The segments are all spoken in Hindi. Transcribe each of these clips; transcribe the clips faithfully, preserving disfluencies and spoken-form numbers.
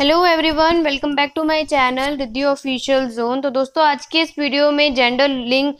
Hello everyone, welcome back to my channel Riddhi official zone. तो दोस्तों, आज के इस वीडियो में जेंडर लिंक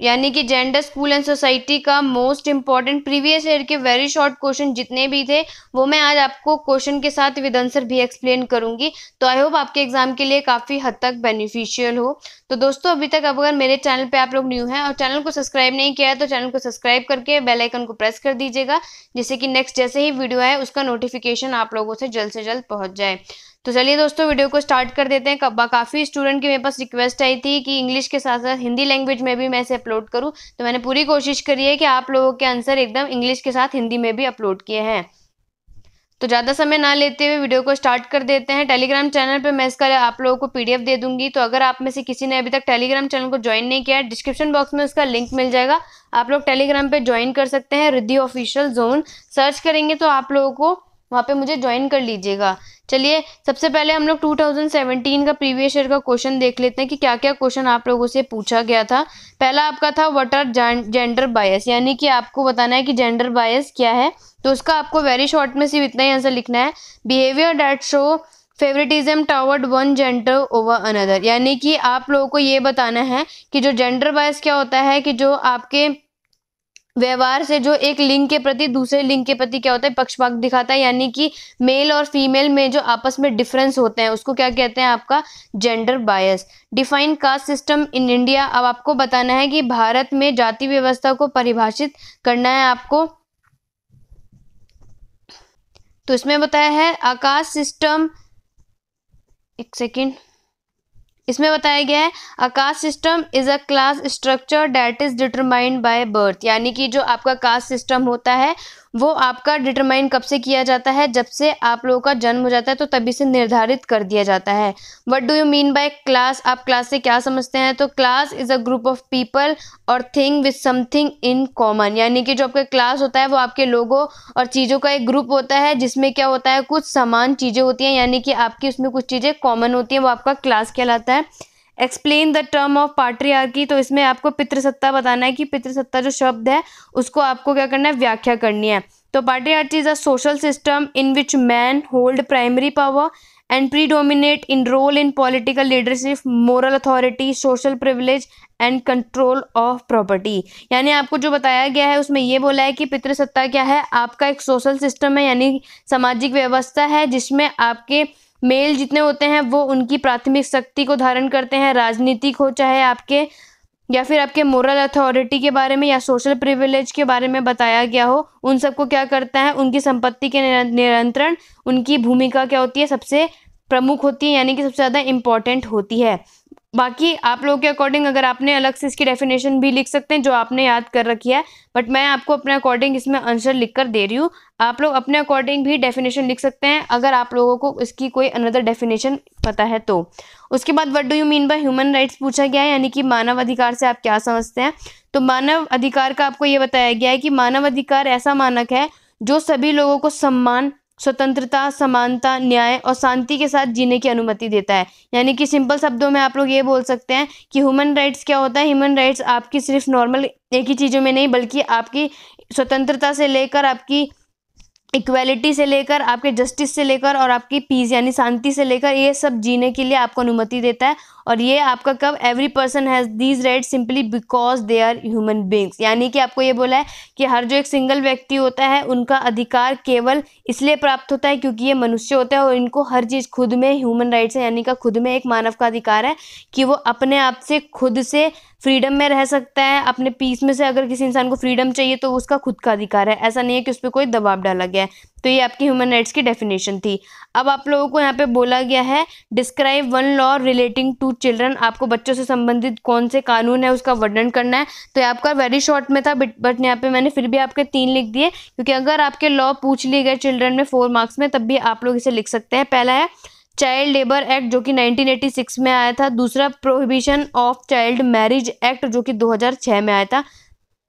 यानी कि जेंडर स्कूल एंड सोसाइटी का मोस्ट इम्पॉर्टेंट प्रीवियस ईयर के वेरी शॉर्ट क्वेश्चन जितने भी थे वो मैं आज आपको क्वेश्चन के साथ विद आंसर भी एक्सप्लेन करूंगी। तो आई होप आपके एग्जाम के लिए काफ़ी हद तक बेनिफिशियल हो। तो दोस्तों, अभी तक अगर मेरे चैनल पे आप लोग न्यू हैं और चैनल को सब्सक्राइब नहीं किया है तो चैनल को सब्सक्राइब करके बेल आइकन को प्रेस कर दीजिएगा, जिससे कि नेक्स्ट जैसे ही वीडियो आए उसका नोटिफिकेशन आप लोगों से जल्द से जल्द पहुँच जाए। तो चलिए दोस्तों, वीडियो को स्टार्ट कर देते हैं। काफ़ी स्टूडेंट की मेरे पास रिक्वेस्ट आई थी कि इंग्लिश के साथ साथ हिंदी लैंग्वेज में भी मैं इसे अपलोड करूं, तो मैंने पूरी कोशिश करी है कि आप लोगों के आंसर एकदम इंग्लिश के साथ हिंदी में भी अपलोड किए हैं। तो ज़्यादा समय ना लेते हुए वीडियो को स्टार्ट कर देते हैं। टेलीग्राम चैनल पर मैं इसका आप लोगों को पीडीएफ दे दूंगी, तो अगर आप में से किसी ने अभी तक टेलीग्राम चैनल को ज्वाइन नहीं किया है, डिस्क्रिप्शन बॉक्स में उसका लिंक मिल जाएगा। आप लोग टेलीग्राम पर ज्वाइन कर सकते हैं, रिद्धि ऑफिशियल जोन सर्च करेंगे तो आप लोगों को वहाँ पे मुझे ज्वाइन कर लीजिएगा। चलिए, सबसे पहले हम लोग टू थाउजेंड सेवेंटीन का प्रीवियस ईयर का क्वेश्चन देख लेते हैं कि क्या क्या क्वेश्चन आप लोगों से पूछा गया था। पहला आपका था व्हाट आर जेंडर बायस, यानी कि आपको बताना है कि जेंडर बायस क्या है। तो उसका आपको वेरी शॉर्ट में सिर्फ इतना ही आंसर लिखना है, behaviour that show favouritism toward one gender over another. यानी कि आप लोगों को ये बताना है कि जो जेंडर बायस क्या होता है, कि जो आपके व्यवहार से जो एक लिंग के प्रति दूसरे लिंग के प्रति क्या होता है, पक्षपात दिखाता है। यानी कि मेल और फीमेल में जो आपस में डिफरेंस होते हैं उसको क्या कहते हैं, आपका gender bias. Define caste system in India, अब आपको बताना है कि भारत में जाति व्यवस्था को परिभाषित करना है आपको। तो इसमें बताया है आकाश सिस्टम, एक सेकेंड, इसमें बताया गया है caste system is a class structure that is determined by birth. यानी कि जो आपका कास्ट सिस्टम होता है वो आपका डिटरमाइन कब से किया जाता है, जब से आप लोगों का जन्म हो जाता है तो तभी से निर्धारित कर दिया जाता है। What do you mean by class, आप क्लास से क्या समझते हैं? तो class is a group of people और thing with something in common. यानी कि जो आपका क्लास होता है वो आपके लोगों और चीज़ों का एक ग्रुप होता है जिसमें क्या होता है, कुछ समान चीज़ें होती हैं, यानी कि आपकी उसमें कुछ चीज़ें कॉमन होती हैं, वो आपका क्लास कहलाता है। Explain the term of patriarchy, तो इसमें आपको पितृसत्ता बताना है कि पितृसत्ता जो शब्द है उसको आपको क्या करना है, व्याख्या करनी है। तो patriarchy is a social system in which man hold primary power and predominate in role in political leadership, moral authority, social privilege and control of property. यानी आपको जो बताया गया है उसमें ये बोला है कि पितृसत्ता क्या है, आपका एक सोशल सिस्टम है यानी सामाजिक व्यवस्था है जिसमें आपके मेल जितने होते हैं वो उनकी प्राथमिक शक्ति को धारण करते हैं। राजनीतिक हो चाहे आपके, या फिर आपके मोरल अथॉरिटी के बारे में या सोशल प्रिविलेज के बारे में बताया गया हो, उन सबको क्या करता है, उनकी संपत्ति के नियंत्रण, उनकी भूमिका क्या होती है, सबसे प्रमुख होती है यानी कि सबसे ज़्यादा इम्पॉर्टेंट होती है। बाकी आप लोगों के अकॉर्डिंग अगर आपने अलग से इसकी डेफिनेशन भी लिख सकते हैं जो आपने याद कर रखी है, बट मैं आपको अपने अकॉर्डिंग इसमें आंसर लिख कर दे रही हूँ। आप लोग अपने अकॉर्डिंग भी डेफिनेशन लिख सकते हैं अगर आप लोगों को इसकी कोई अनदर डेफिनेशन पता है तो। उसके बाद what do you mean by human rights पूछा गया है, यानी कि मानव अधिकार से आप क्या समझते हैं। तो मानव अधिकार का आपको ये बताया गया है कि मानव अधिकार ऐसा मानक है जो सभी लोगों को सम्मान, स्वतंत्रता, समानता, न्याय और शांति के साथ जीने की अनुमति देता है। यानी कि सिंपल शब्दों में आप लोग ये बोल सकते हैं कि ह्यूमन राइट्स क्या होता है, ह्यूमन राइट्स आपकी सिर्फ नॉर्मल एक ही चीज़ों में नहीं बल्कि आपकी स्वतंत्रता से लेकर, आपकी इक्वालिटी से लेकर, आपके जस्टिस से लेकर और आपकी पीस यानी शांति से लेकर, ये सब जीने के लिए आपको अनुमति देता है। और ये आपका कब, every person has these rights simply because they are human beings. यानी कि आपको ये बोला है कि हर जो एक सिंगल व्यक्ति होता है उनका अधिकार केवल इसलिए प्राप्त होता है क्योंकि ये मनुष्य होता है और इनको हर चीज़ खुद में ह्यूमन राइट्स है, यानी कि खुद में एक मानव का अधिकार है कि वो अपने आप से खुद से फ्रीडम में रह सकता है, अपने पीस में से। अगर किसी इंसान को फ्रीडम चाहिए तो उसका खुद का अधिकार है, ऐसा नहीं है कि उस पर कोई दबाव डाला गया है। तो ये आपकी ह्यूमन राइट्स की डेफिनेशन थी। अब आप लोगों को यहाँ पे बोला गया है describe one law relating to children, आपको बच्चों से संबंधित कौन से कानून है उसका वर्णन करना है। तो ये आपका वेरी शॉर्ट में था, बट बट यहाँ पे मैंने फिर भी आपके तीन लिख दिए क्योंकि अगर आपके लॉ पूछ लिए गए चिल्ड्रन में फोर मार्क्स में तब भी आप लोग इसे लिख सकते हैं। पहला है चाइल्ड लेबर एक्ट जो कि नाइनटीन एटी सिक्स में आया था, दूसरा prohibition of child marriage act जो कि दो हज़ार छह में आया था,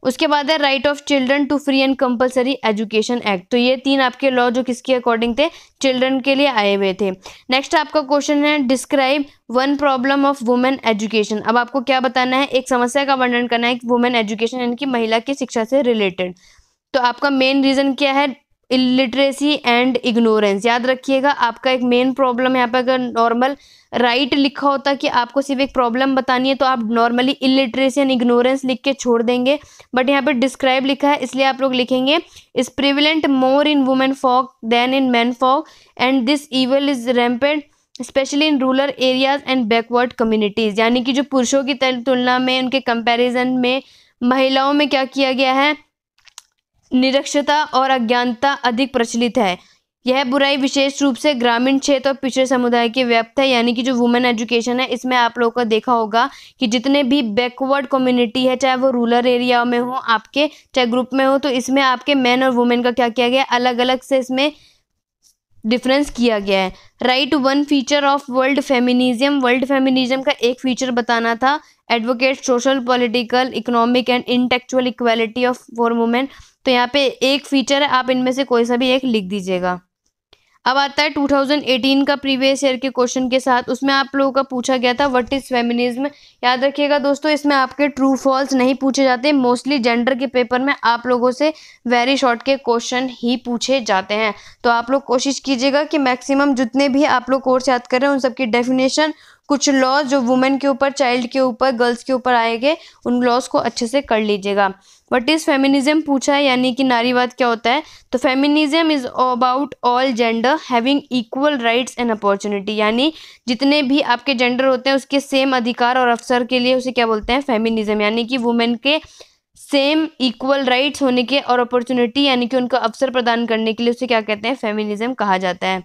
उसके बाद है right of children to free and compulsory education act. तो ये तीन आपके लॉ जो किसके अकॉर्डिंग थे, चिल्ड्रन के लिए आए हुए थे। नेक्स्ट आपका क्वेश्चन है describe one problem of women education, अब आपको क्या बताना है, एक समस्या का वर्णन करना है वुमेन एजुकेशन यानी कि महिला की शिक्षा से रिलेटेड। तो आपका मेन रीज़न क्या है, इलिटरेसी एंड इग्नोरेंस। याद रखिएगा आपका एक मेन प्रॉब्लम यहाँ पर, अगर नॉर्मल राइट लिखा होता कि आपको सिर्फ एक प्रॉब्लम बतानी है तो आप नॉर्मली इलिटरेसी एंड इग्नोरेंस लिख के छोड़ देंगे, बट यहाँ पर डिस्क्राइब लिखा है इसलिए आप लोग लिखेंगे is prevalent more in women folk than in man folk and this evil is rampant specially in rural areas and backward communities. यानी कि जो पुरुषों की तुलना में, उनके कंपैरिजन में महिलाओं में क्या किया गया है, निरक्षरता और अज्ञानता अधिक प्रचलित है। यह बुराई विशेष रूप से ग्रामीण क्षेत्र और पिछड़े समुदाय के व्याप्त है। यानी कि जो वुमेन एजुकेशन है इसमें आप लोगों को देखा होगा कि जितने भी बैकवर्ड कम्युनिटी है, चाहे वो रूरल एरिया में हो आपके, चाहे ग्रुप में हो, तो इसमें आपके मैन और वुमेन का क्या किया गया, अलग अलग से इसमें डिफरेंस किया गया है। Write one feature of world feminism, world feminism का एक फीचर बताना था। Advocate social political economic and intellectual equality of for women. तो यहाँ पे एक फीचर है, आप इनमें से कोई सा भी एक लिख दीजिएगा। अब आता है टू थाउजेंड एटीन का प्रीवियस ईयर के क्वेश्चन के साथ, उसमें आप लोगों का पूछा गया था व्हाट इज फेमिनिज्म। याद रखिएगा दोस्तों इसमें आपके ट्रू फॉल्स नहीं पूछे जाते, मोस्टली जेंडर के पेपर में आप लोगों से वेरी शॉर्ट के क्वेश्चन ही पूछे जाते हैं। तो आप लोग कोशिश कीजिएगा कि मैक्सिमम जितने भी आप लोग कोर्स याद कर रहे हैं उन सबकी डेफिनेशन, कुछ लॉज जो वुमेन के ऊपर, चाइल्ड के ऊपर, गर्ल्स के ऊपर आएंगे, उन लॉज को अच्छे से कर लीजिएगा। व्हाट इज फेमिनिज्म पूछा है, यानी कि नारीवाद क्या होता है, तो feminism is about all gender having equal rights and opportunity. यानी जितने भी आपके जेंडर होते हैं उसके सेम अधिकार और अवसर के लिए उसे क्या बोलते हैं, फेमिनिज्म। यानी कि वुमेन के सेम इक्वल राइट्स होने के और अपॉर्चुनिटी यानी कि उनको अवसर प्रदान करने के लिए उसे क्या कहते हैं, फेमिनिज्म कहा जाता है।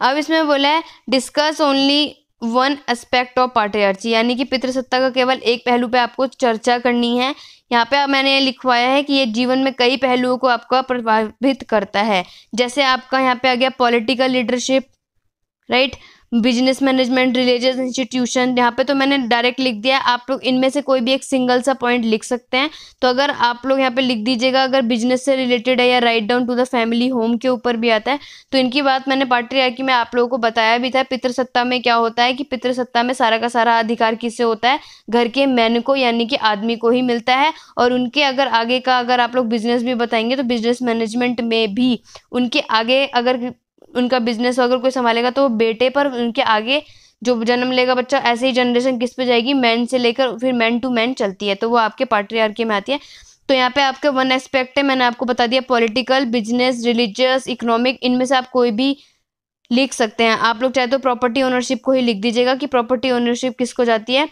अब इसमें बोला है discuss only one aspect of patriarchy, यानी कि पितृसत्ता का केवल एक पहलू पे आपको चर्चा करनी है। यहाँ पे मैंने लिखवाया है कि ये जीवन में कई पहलुओं को आपका प्रभावित करता है, जैसे आपका यहाँ पे आ गया political leadership, right, business management, religious institution. यहाँ पे तो मैंने डायरेक्ट लिख दिया, आप लोग इनमें से कोई भी एक सिंगल सा पॉइंट लिख सकते हैं। तो अगर आप लोग यहाँ पे लिख दीजिएगा, अगर बिजनेस से रिलेटेड है या right down to the family home के ऊपर भी आता है, तो इनकी बात मैंने पाट्रियार्की में आप लोगों को बताया भी था। पितृसत्ता में क्या होता है कि पितृसत्ता में सारा का सारा अधिकार किससे होता है, घर के मैन को यानी कि आदमी को ही मिलता है, और उनके अगर आगे का अगर आप लोग बिजनेस भी बताएंगे तो बिजनेस मैनेजमेंट में भी उनके आगे अगर उनका बिजनेस अगर कोई संभालेगा तो वो बेटे पर, उनके आगे जो जन्म लेगा बच्चा, ऐसे ही जनरेशन किस पे जाएगी, मैन से लेकर फिर मैन टू मैन चलती है, तो वो आपके पाट्रियार्की में आती है। तो यहाँ पे आपके वन एस्पेक्ट है, मैंने आपको बता दिया पॉलिटिकल, बिजनेस, रिलीजियस, इकोनॉमिक, इनमें से आप कोई भी लिख सकते हैं। आप लोग चाहे तो प्रॉपर्टी ओनरशिप को ही लिख दीजिएगा कि प्रॉपर्टी ओनरशिप किसको जाती है,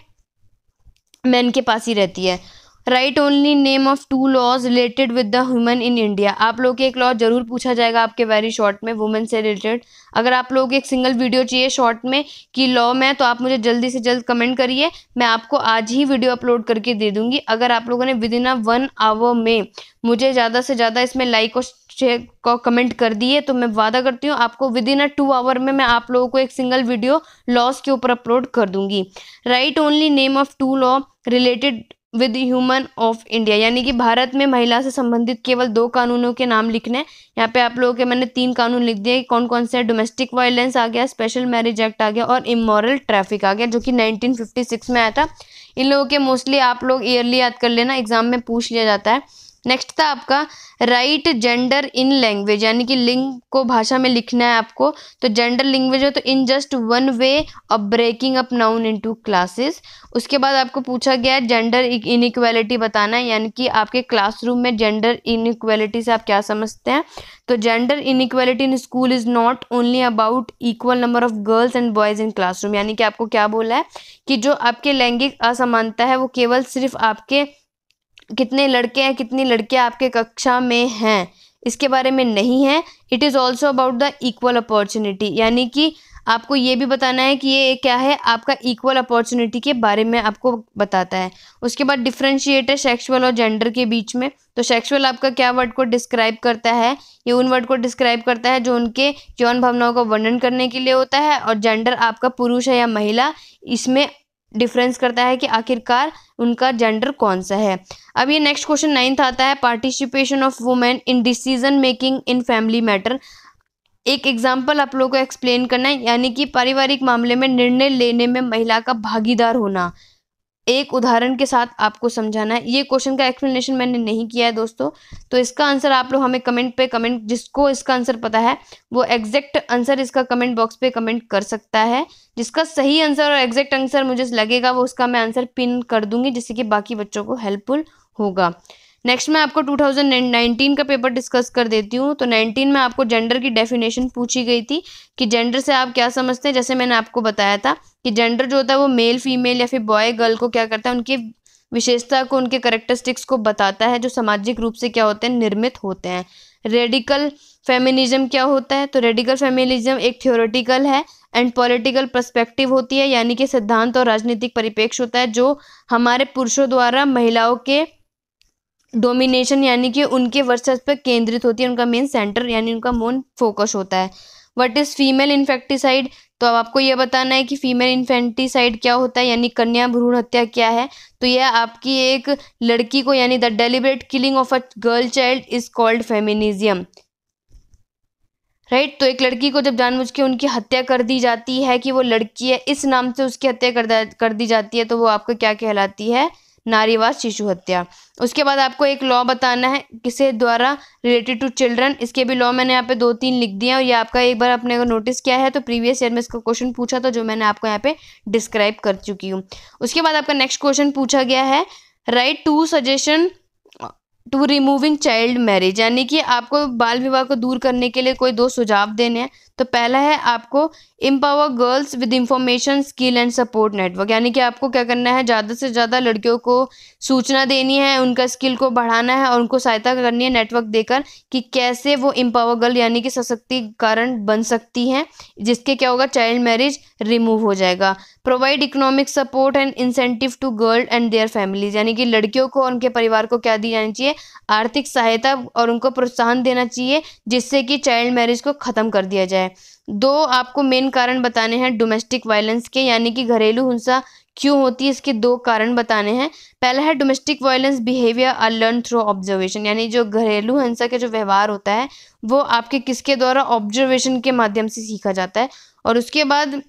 मैन के पास ही रहती है। Write only name of two laws related with the human in India, आप लोग के एक लॉ जरूर पूछा जाएगा आपके वेरी शॉर्ट में वुमेन से रिलेटेड। अगर आप लोग एक सिंगल वीडियो चाहिए शॉर्ट में कि लॉ में, तो आप मुझे जल्दी से जल्द कमेंट करिए, मैं आपको आज ही वीडियो अपलोड करके दे दूंगी। अगर आप लोगों ने within a one hour में मुझे ज़्यादा से ज़्यादा इसमें लाइक और शेयर को कमेंट कर दिए, तो मैं वादा करती हूँ आपको within a two hour में मैं आप लोगों को एक सिंगल वीडियो लॉज के ऊपर अपलोड कर दूंगी। Write only name of two law related with human of India, यानी कि भारत में महिला से संबंधित केवल दो कानूनों के नाम लिखने हैं। यहाँ पे आप लोगों के मैंने तीन कानून लिख दिए, कौन कौन से, डोमेस्टिक वायलेंस आ गया, स्पेशल मैरिज एक्ट आ गया और इमोरल ट्रैफिक आ गया, जो कि नाइनटीन फिफ्टी सिक्स में आया था। इन लोगों के मोस्टली आप लोग ईयरली याद कर लेना, एग्जाम में पूछ लिया जाता है। नेक्स्ट था आपका राइट जेंडर इन लैंग्वेज, यानी कि लिंग को भाषा में लिखना है आपको, तो जेंडर लैंग्वेज हो तो in just one way of breaking up noun into classes. उसके बाद आपको पूछा गया है जेंडर इनइक्वालिटी बताना है, यानी कि आपके क्लासरूम में जेंडर इनइक्वालिटी से आप क्या समझते हैं, तो gender inequality in school is not only about equal number of girls and boys in classroom. यानी कि आपको क्या बोला है कि जो आपके लैंगिक असमानता है वो केवल सिर्फ आपके कितने लड़के हैं, कितनी लड़कियां आपके कक्षा में हैं, इसके बारे में नहीं है। It is also about the equal opportunity, यानी कि आपको ये भी बताना है कि ये क्या है, आपका इक्वल अपॉर्चुनिटी के बारे में आपको बताता है। उसके बाद डिफ्रेंशिएट है सेक्सुअल और जेंडर के बीच में, तो सेक्सुअल आपका क्या वर्ड को डिस्क्राइब करता है, ये उन वर्ड को डिस्क्राइब करता है जो उनके यौन भावनाओं का वर्णन करने के लिए होता है, और जेंडर आपका पुरुष है या महिला, इसमें डिफरेंस करता है कि आखिरकार उनका जेंडर कौन सा है। अब ये नेक्स्ट क्वेश्चन नाइन्थ आता है participation of women in decision making in family matter. एक एग्जांपल आप लोगों को एक्सप्लेन करना है, यानी कि पारिवारिक मामले में निर्णय लेने में महिला का भागीदार होना, एक उदाहरण के साथ आपको समझाना है। ये क्वेश्चन का एक्सप्लेनेशन मैंने नहीं किया है दोस्तों, तो इसका आंसर आप लोग हमें कमेंट पे कमेंट, जिसको इसका आंसर पता है वो एग्जैक्ट आंसर इसका कमेंट बॉक्स पे कमेंट कर सकता है। जिसका सही आंसर और एग्जैक्ट आंसर मुझे लगेगा वो उसका मैं आंसर पिन कर दूंगी, जिससे कि बाकी बच्चों को हेल्पफुल होगा। नेक्स्ट मैं आपको टू थाउजेंड नाइनटीन का पेपर डिस्कस कर देती हूँ। तो नाइनटीन में आपको जेंडर की डेफिनेशन पूछी गई थी कि जेंडर से आप क्या समझते हैं। जैसे मैंने आपको बताया था कि जेंडर जो होता है वो मेल फीमेल या फिर बॉय गर्ल को क्या करता है, उनकी विशेषता को, उनके करेक्टरिस्टिक्स को बताता है, जो सामाजिक रूप से क्या होते हैं, निर्मित होते हैं। रेडिकल फेमिनिज्म क्या होता है, तो रेडिकल फेमिनिज्म एक थियोरेटिकल है एंड पॉलिटिकल पर्सपेक्टिव होती है, यानी कि सिद्धांत और राजनीतिक परिप्रेक्ष्य होता है जो हमारे पुरुषों द्वारा महिलाओं के डोमिनेशन यानी कि उनके वर्चस्व पर केंद्रित होती है, उनका मेन सेंटर यानी उनका मेन फोकस होता है। व्हाट इज फीमेल इन्फेक्टिसाइड, तो अब आपको ये बताना है कि फीमेल इन्फेंटिसाइड क्या होता है, यानी कन्या भ्रूण हत्या क्या है। तो यह आपकी एक लड़की को यानी the deliberate killing of a girl child is called feminism, right. तो एक लड़की को जब जानबूझ के उनकी हत्या कर दी जाती है कि वो लड़की है, इस नाम से उसकी हत्या कर, कर दी जाती है, तो वो आपको क्या कहलाती है, नारीवाद शिशु हत्या। उसके बाद आपको एक लॉ बताना है किसे द्वारा, रिलेटेड टू चिल्ड्रन। इसके भी लॉ मैंने यहाँ पे दो तीन लिख दिए हैं, और ये आपका एक बार आपने नोटिस किया है तो प्रीवियस ईयर में इसका क्वेश्चन पूछा, तो जो मैंने आपको यहाँ पे डिस्क्राइब कर चुकी हूँ। उसके बाद आपका नेक्स्ट क्वेश्चन पूछा गया है write two suggestion to removing child marriage, यानी कि आपको बाल विवाह को दूर करने के लिए कोई दो सुझाव देने हैं। तो पहला है आपको empower girls with information skill and support network, यानी कि आपको क्या करना है, ज़्यादा से ज़्यादा लड़कियों को सूचना देनी है, उनका स्किल को बढ़ाना है और उनको सहायता करनी है नेटवर्क देकर कि कैसे वो एम्पावर गर्ल यानी कि सशक्तिकरण बन सकती हैं, जिसके क्या होगा, चाइल्ड मैरिज रिमूव हो जाएगा। Provide economic support and incentive to girl and their families, यानी कि लड़कियों को और उनके परिवार को क्या दी जानी चाहिए, आर्थिक सहायता और उनको प्रोत्साहन देना चाहिए, जिससे कि चाइल्ड मैरिज को ख़त्म कर दिया जाए। दो आपको मेन कारण बताने हैं डोमेस्टिक वायलेंस के, यानी कि घरेलू हिंसा क्यों होती है, इसके दो कारण बताने हैं। पहला है domestic violence behaviour are learn through observation, यानी जो घरेलू हिंसा का जो व्यवहार होता है वो आपके किसके द्वारा, ऑब्जर्वेशन के माध्यम से सीखा जाता है। और उसके बाद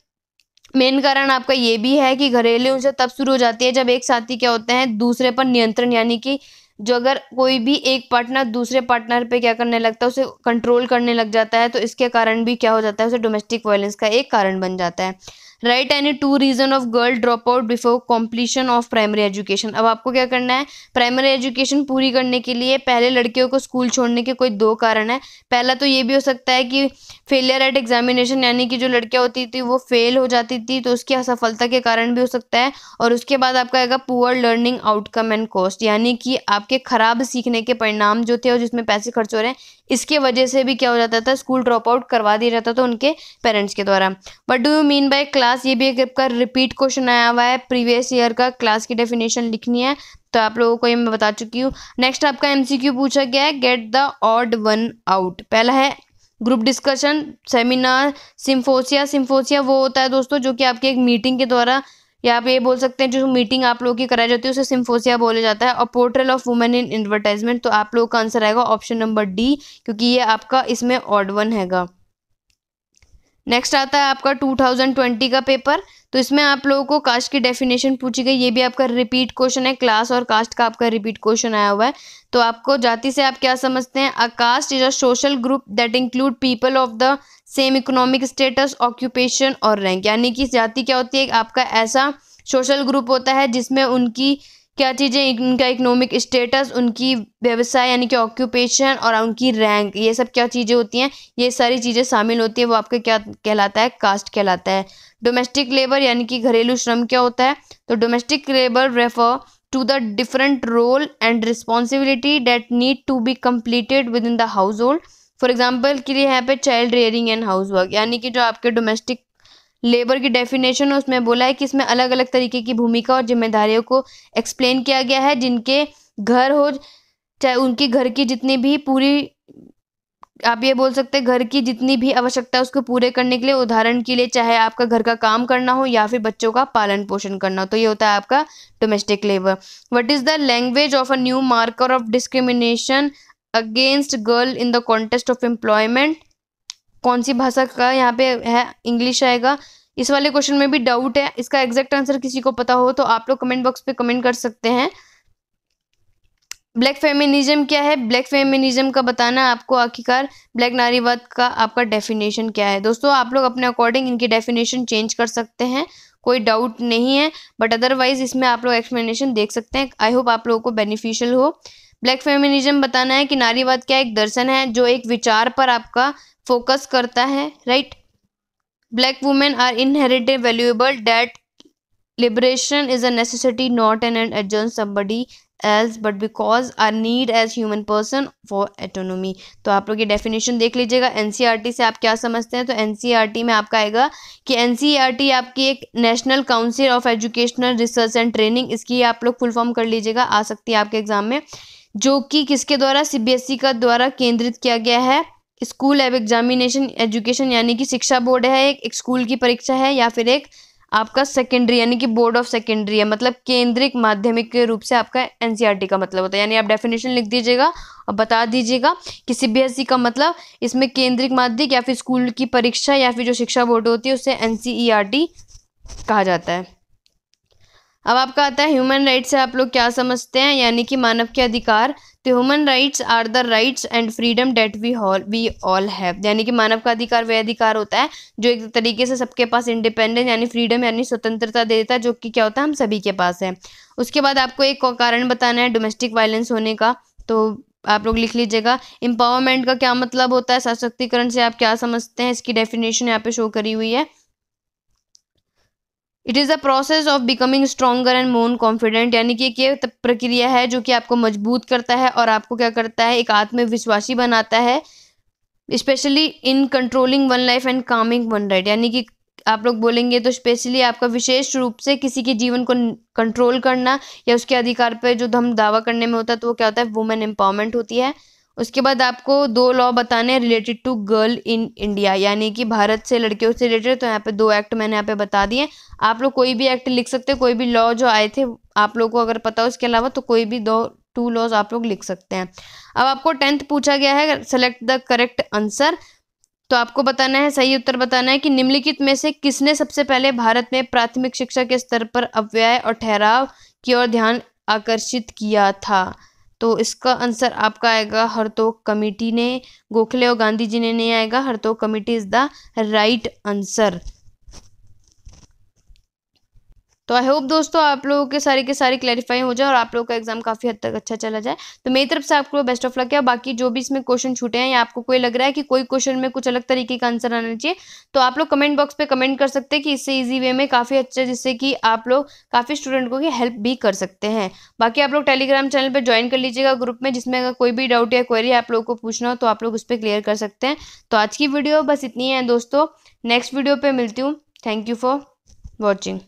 मेन कारण आपका ये भी है कि घरेलू हिंसा तब शुरू हो जाती है जब एक साथी क्या होते हैं, दूसरे पर नियंत्रण, यानी कि जो अगर कोई भी एक पार्टनर दूसरे पार्टनर पे क्या करने लगता है, उसे कंट्रोल करने लग जाता है, तो इसके कारण भी क्या हो जाता है, उसे डोमेस्टिक वायलेंस का एक कारण बन जाता है। Write any two reason of girl drop out before completion of primary education, अब आपको क्या करना है, प्राइमरी एजुकेशन पूरी करने के लिए पहले लड़कियों को स्कूल छोड़ने के कोई दो कारण है। पहला तो ये भी हो सकता है कि फेलियर एट एग्जामिनेशन, यानी कि जो लड़कियां होती थी वो फेल हो जाती थी, तो उसकी असफलता के कारण भी हो सकता है। और उसके बाद आपका आएगा poor learning outcome and cost, यानी कि आपके खराब सीखने के परिणाम जो थे और जिसमें पैसे खर्च हो रहे हैं, इसके वजह से भी क्या हो जाता था, स्कूल ड्रॉप आउट करवा दिया जाता था उनके पेरेंट्स के द्वारा। What do you mean by class, ये भी एक आपका रिपीट क्वेश्चन आया हुआ है, प्रीवियस ईयर का क्लास की डेफिनेशन लिखनी है, तो आप लोगों को ये मैं बता चुकी हूँ। नेक्स्ट आपका एमसीक्यू पूछा गया है, get the odd one out. पहला है group discussion, seminar, symposia. Symposia वो होता है दोस्तों जो कि आपके एक मीटिंग के द्वारा, या आप ये बोल सकते हैं जो मीटिंग आप लोगों की कराई जाती है उसे सिम्फोसिया बोला जाता है। और portrayal of women in advertisement, तो आप लोगों का आंसर आएगा ऑप्शन नंबर डी, क्योंकि ये आपका इसमें ऑड वन हैगा। नेक्स्ट आता है आपका टू थाउजेंड ट्वेंटी का पेपर, तो इसमें आप लोगों को कास्ट की डेफिनेशन पूछी गई। ये भी आपका रिपीट क्वेश्चन है, क्लास और कास्ट का आपका रिपीट क्वेश्चन आया हुआ है। तो आपको जाति से आप क्या समझते हैं, a caste is a social group that include people of the same economic status, occupation और रैंक, यानी कि जाति क्या होती है, आपका ऐसा सोशल ग्रुप होता है जिसमें उनकी क्या चीज़ें, उनका इकोनॉमिक स्टेटस, उनकी व्यवसाय यानी कि ऑक्यूपेशन और उनकी रैंक, ये सब क्या चीज़ें होती हैं, ये सारी चीज़ें शामिल होती है, वो आपके क्या कहलाता है, कास्ट कहलाता है। डोमेस्टिक लेबर यानी कि घरेलू श्रम क्या होता है, तो domestic labour refer to the different role and responsibility that need to be completed within the household. For example के लिए यहाँ पे child rearing and house work, यानी कि जो आपके डोमेस्टिक लेबर की डेफिनेशन है उसमें बोला है कि इसमें अलग अलग तरीके की भूमिका और जिम्मेदारियों को एक्सप्लेन किया गया है, जिनके घर हो चाहे उनके घर की जितनी भी पूरी, आप ये बोल सकते हैं घर की जितनी भी आवश्यकता है उसको पूरे करने के लिए, उदाहरण के लिए चाहे आपका घर का काम करना हो या फिर बच्चों का पालन पोषण करना हो, तो ये होता है आपका domestic labour. What is the language of a new marker of discrimination against girl in the contest of employment, कौन सी भाषा का यहाँ पे है, इंग्लिश आएगा। इस वाले क्वेश्चन में भी डाउट है, इसका एग्जैक्ट आंसर किसी को पता हो तो आप लोग कमेंट बॉक्स पे कमेंट कर सकते हैं। ब्लैक फेमिनिज्म क्या है, ब्लैक फेमिनिज्म का बताना आपको आखिरकार ब्लैक नारीवाद का आपका डेफिनेशन क्या है। दोस्तों आप लोग अपने अकॉर्डिंग इनकी डेफिनेशन चेंज कर सकते हैं, कोई डाउट नहीं है, बट अदरवाइज इसमें आप लोग एक्सप्लेनेशन देख सकते हैं। आई होप आप लोगों को बेनिफिशियल हो। ब्लैक फेमिनिज्म बताना है कि नारीवाद क्या एक दर्शन है जो एक विचार पर आपका फोकस करता है, right. Black women are inherited valuable that liberation is a necessity not an end adjust somebody else but because are need as human person for autonomy. तो आप लोग ये डेफिनेशन देख लीजिएगा। एनसीईआरटी से आप क्या समझते हैं, तो एनसीईआरटी में आपका आएगा कि एनसीईआरटी आपकी एक national council of educational research and training, इसकी आप लोग फुल फॉर्म कर लीजिएगा, आ सकती है आपके एग्जाम में, जो कि किसके द्वारा, सीबीएसई का द्वारा केंद्रित किया गया है। स्कूल एग्जामिनेशन एजुकेशन यानी कि शिक्षा बोर्ड है, एक स्कूल की परीक्षा है, या फिर एक आपका सेकेंडरी यानी कि बोर्ड ऑफ सेकेंडरी है, मतलब केंद्रित माध्यमिक के रूप से आपका एनसीईआरटी का मतलब होता है। यानी आप डेफिनेशन लिख दीजिएगा और बता दीजिएगा कि सीबीएसई का मतलब इसमें केंद्रित माध्यमिक या फिर स्कूल की परीक्षा या फिर जो शिक्षा बोर्ड होती है उसे एनसीईआरटी कहा जाता है। अब आपका आता है ह्यूमन राइट्स से आप लोग क्या समझते हैं, यानी कि मानव के अधिकार। तो human rights are the rights and freedom that we all we all have, यानी कि मानव का अधिकार वह अधिकार होता है जो एक तरीके से सबके पास इंडिपेंडेंस यानी फ्रीडम यानी स्वतंत्रता देता है, जो कि क्या होता है हम सभी के पास है। उसके बाद आपको एक कारण बताना है डोमेस्टिक वायलेंस होने का, तो आप लोग लिख लीजिएगा। एम्पावरमेंट का क्या मतलब होता है, सशक्तिकरण से आप क्या समझते हैं, इसकी डेफिनेशन यहाँ पे शो करी हुई है। It is a process of becoming stronger and more confident, यानी कि एक ये प्रक्रिया है जो कि आपको मजबूत करता है और आपको क्या करता है, एक आत्मविश्वासी बनाता है, specially in controlling one life and claiming one right. यानी कि आप लोग बोलेंगे तो स्पेशली आपका विशेष रूप से किसी के जीवन को कंट्रोल करना या उसके अधिकार पर जो हम दावा करने में होता है, तो वो क्या होता है, वुमेन एम्पावरमेंट होती है। उसके बाद आपको दो लॉ बताने हैं related to girl in India, यानी कि भारत से लड़कियों से रिलेटेड, तो यहाँ पे दो एक्ट मैंने यहाँ पे बता दिए। आप लोग कोई भी एक्ट लिख सकते हैं, कोई भी लॉ जो आए थे आप लोग को अगर पता हो, इसके अलावा तो कोई भी दो टू लॉज आप लोग लिख सकते हैं। अब आपको टेंथ पूछा गया है, सेलेक्ट द करेक्ट आंसर, तो आपको बताना है, सही उत्तर बताना है कि निम्नलिखित में से किसने सबसे पहले भारत में प्राथमिक शिक्षा के स्तर पर अव्यय और ठहराव की ओर ध्यान आकर्षित किया था। तो इसका आंसर आपका आएगा हरतोग कमेटी ने, गोखले और गांधी जी ने नहीं आएगा, हरतोग committee is the right answer. तो आई होप दोस्तों आप लोगों के सारे के सारे क्लैरिफाई हो जाए और आप लोगों का एग्जाम काफी हद तक अच्छा चला जाए। तो मेरी तरफ से आपको बेस्ट ऑफ लक है। बाकी जो भी इसमें क्वेश्चन छूटे हैं या आपको कोई लग रहा है कि कोई क्वेश्चन में कुछ अलग तरीके का आंसर आना चाहिए, तो आप लोग कमेंट बॉक्स पे कमेंट कर सकते हैं कि इससे ईजी वे में काफी अच्छा, जिससे कि आप लोग काफी स्टूडेंट को हेल्प भी कर सकते हैं। बाकी आप लोग टेलीग्राम चैनल पर ज्वाइन कर लीजिएगा ग्रुप में, जिसमें अगर कोई भी डाउट या क्वेरी आप लोगों को पूछना हो तो आप लोग उस पर क्लियर कर सकते हैं। तो आज की वीडियो बस इतनी है दोस्तों, नेक्स्ट वीडियो पर मिलती हूँ। Thank you for watching.